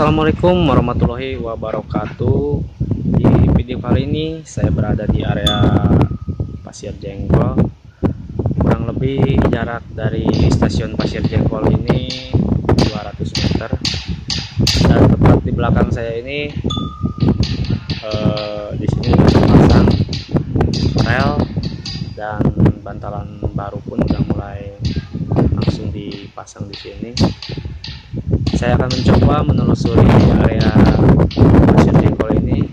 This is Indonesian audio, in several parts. Assalamualaikum warahmatullahi wabarakatuh. Di video kali ini saya berada di area Pasir Jengkol. Kurang lebih jarak dari stasiun Pasir Jengkol ini 200 meter. Dan tepat di belakang saya ini di sini pasang rel dan bantalan baru pun udah mulai langsung dipasang di sini. Saya akan mencoba menelusuri area Pasir Jengkol ini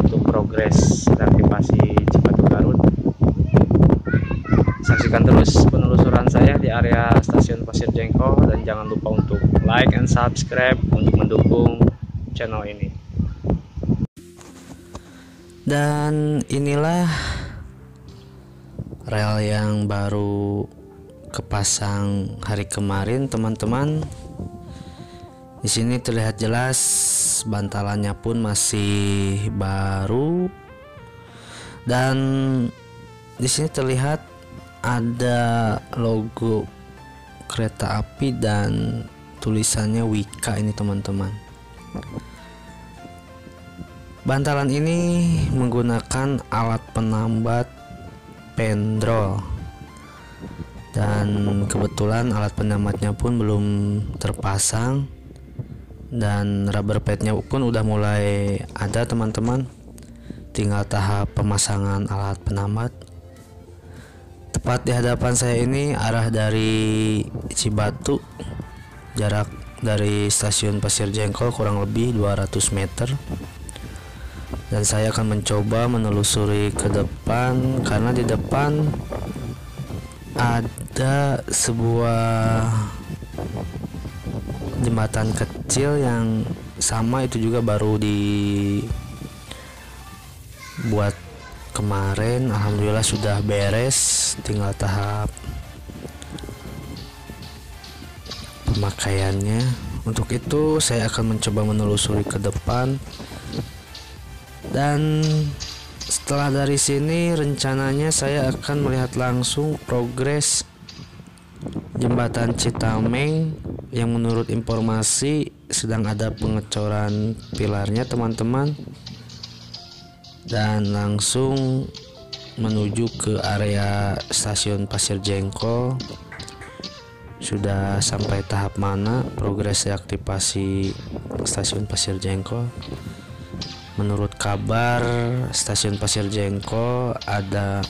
untuk progres reaktivasi Cibatu-Garut. Saksikan terus penelusuran saya di area stasiun Pasir Jengkol dan jangan lupa untuk like and subscribe untuk mendukung channel ini. Dan inilah rel yang baru kepasang hari kemarin, teman-teman. Di sini terlihat jelas bantalannya pun masih baru, dan di sini terlihat ada logo kereta api dan tulisannya Wika ini, teman-teman. Bantalan ini menggunakan alat penambat pendrol, dan kebetulan alat penambatnya pun belum terpasang. Dan rubber padnya pun udah mulai ada, teman-teman. Tinggal tahap pemasangan alat penambat. Tepat di hadapan saya ini arah dari Cibatu. Jarak dari stasiun Pasir Jengkol kurang lebih 200 meter. Dan saya akan mencoba menelusuri ke depan, karena di depan ada sebuah jembatan kecil yang sama itu juga baru dibuat kemarin. Alhamdulillah sudah beres, tinggal tahap pemakaiannya. Untuk itu saya akan mencoba menelusuri ke depan, dan setelah dari sini rencananya saya akan melihat langsung progres jembatan Citameng yang menurut informasi sedang ada pengecoran pilarnya, teman-teman, dan langsung menuju ke area stasiun Pasir Jengkol. Sudah sampai tahap mana progres reaktivasi stasiun Pasir Jengkol? Menurut kabar, stasiun Pasir Jengkol ada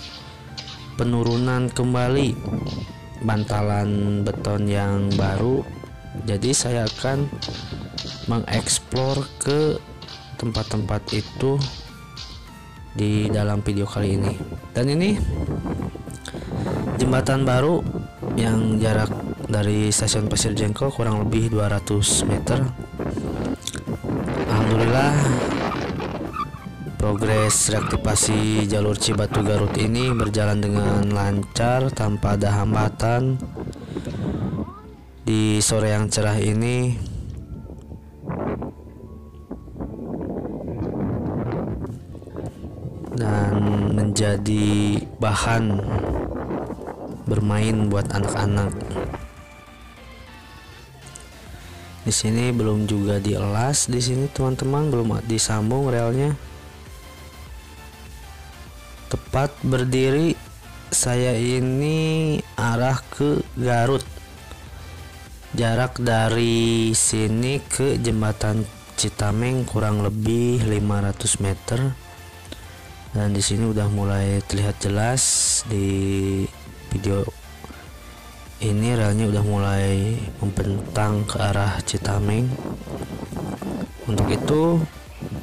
penurunan kembali bantalan beton yang baru. Jadi saya akan mengeksplor ke tempat-tempat itu di dalam video kali ini. Dan ini jembatan baru yang jarak dari stasiun Pasir Jengkol kurang lebih 200 meter. Alhamdulillah progres reaktivasi jalur Cibatu-Garut ini berjalan dengan lancar tanpa ada hambatan. Di sore yang cerah ini dan menjadi bahan bermain buat anak-anak. Di sini belum juga dielas, di sini teman-teman belum disambung relnya. Tepat berdiri saya ini arah ke Garut. Jarak dari sini ke jembatan Citameng kurang lebih 500 meter. Dan di sini udah mulai terlihat jelas di video ini relnya udah mulai membentang ke arah Citameng. Untuk itu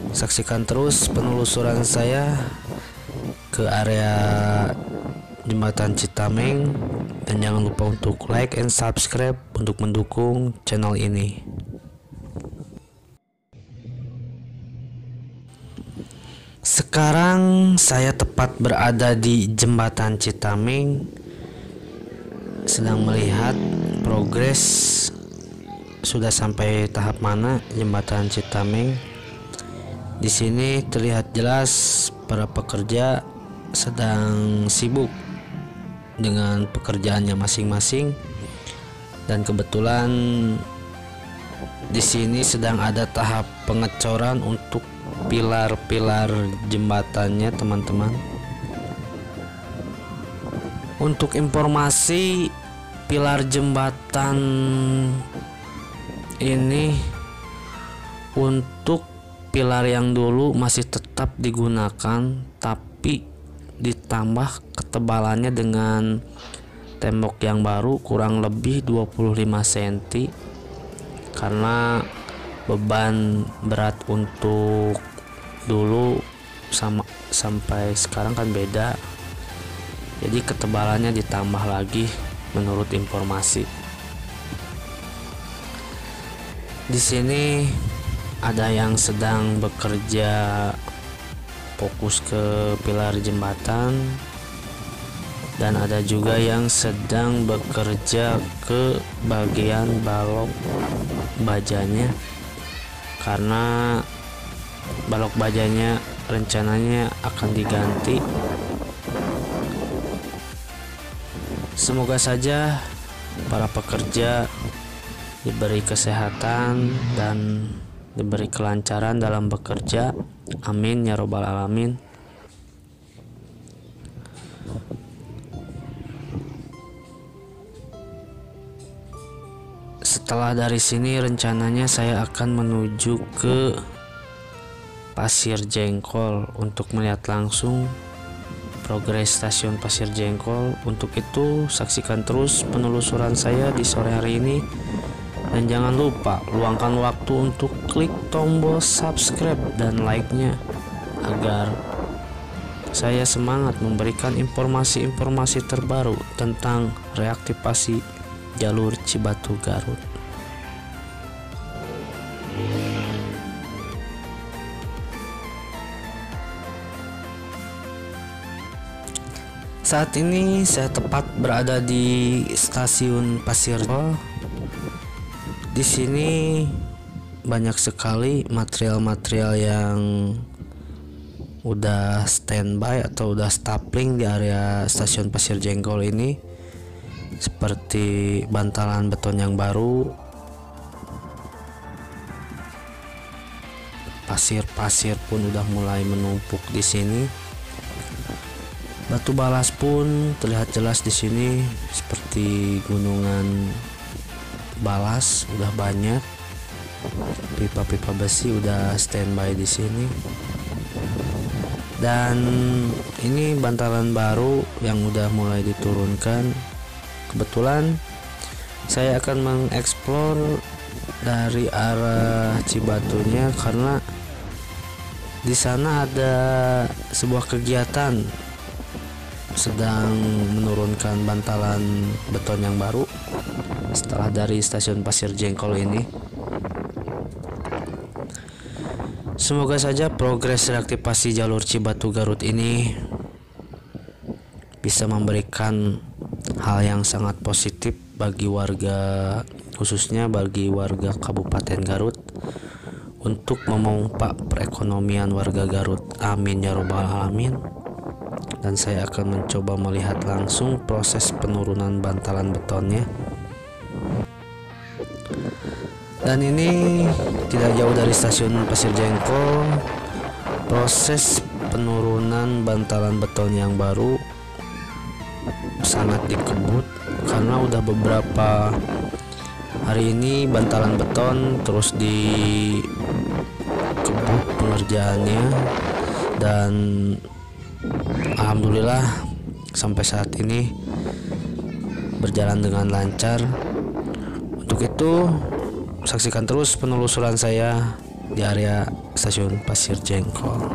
saksikan terus penelusuran saya ke area jembatan Citameng. Dan jangan lupa untuk like and subscribe untuk mendukung channel ini. Sekarang saya tepat berada di jembatan Citameng, sedang melihat progres sudah sampai tahap mana jembatan Citameng. Di sini terlihat jelas para pekerja sedang sibuk dengan pekerjaannya masing-masing, dan kebetulan Di sini sedang ada tahap pengecoran untuk pilar-pilar jembatannya, teman-teman. Untuk informasi, pilar jembatan ini untuk pilar yang dulu masih tetap digunakan, tapi ditambah ketebalannya dengan tembok yang baru kurang lebih 25 cm karena beban berat untuk dulu sama sampai sekarang kan beda, jadi ketebalannya ditambah lagi menurut informasi. Di sini ada yang sedang bekerja fokus ke pilar jembatan dan ada juga yang sedang bekerja ke bagian balok bajanya karena balok bajanya rencananya akan diganti. Semoga saja para pekerja diberi kesehatan dan diberi kelancaran dalam bekerja, amin ya robbal alamin. Setelah dari sini rencananya saya akan menuju ke Pasir Jengkol untuk melihat langsung progres stasiun Pasir Jengkol. Untuk itu saksikan terus penelusuran saya di sore hari ini dan jangan lupa luangkan waktu untuk klik tombol subscribe dan like-nya agar saya semangat memberikan informasi-informasi terbaru tentang reaktivasi jalur Cibatu-Garut. Saat ini saya tepat berada di stasiun Pasir Jengkol. Di sini banyak sekali material-material yang udah standby atau udah stapling di area stasiun Pasir Jengkol ini, seperti bantalan beton yang baru, pasir-pasir pun udah mulai menumpuk di sini. Batu balas pun terlihat jelas di sini, seperti gunungan balas udah banyak. Pipa-pipa besi udah standby di sini. Dan ini bantalan baru yang udah mulai diturunkan. Kebetulan saya akan mengeksplor dari arah Cibatunya karena di sana ada sebuah kegiatan sedang menurunkan bantalan beton yang baru setelah dari stasiun Pasir Jengkol ini. Semoga saja progres reaktivasi jalur Cibatu-Garut ini bisa memberikan hal yang sangat positif bagi warga, khususnya bagi warga Kabupaten Garut, untuk memompa perekonomian warga Garut, amin ya robbal alamin. Dan saya akan mencoba melihat langsung proses penurunan bantalan betonnya. Dan ini tidak jauh dari stasiun Pasir Jengkol, proses penurunan bantalan beton yang baru sangat dikebut karena udah beberapa hari ini bantalan beton terus dikebut pengerjaannya. Dan alhamdulillah sampai saat ini berjalan dengan lancar. Untuk itu saksikan terus penelusuran saya di area stasiun Pasir Jengkol.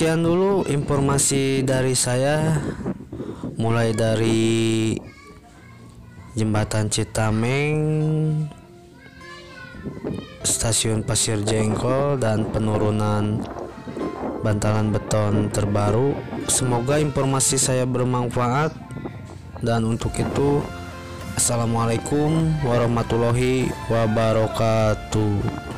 Sekian dulu informasi dari saya, mulai dari jembatan Citameng, stasiun Pasir Jengkol, dan penurunan bantalan beton terbaru. Semoga informasi saya bermanfaat, dan untuk itu, assalamualaikum warahmatullahi wabarakatuh.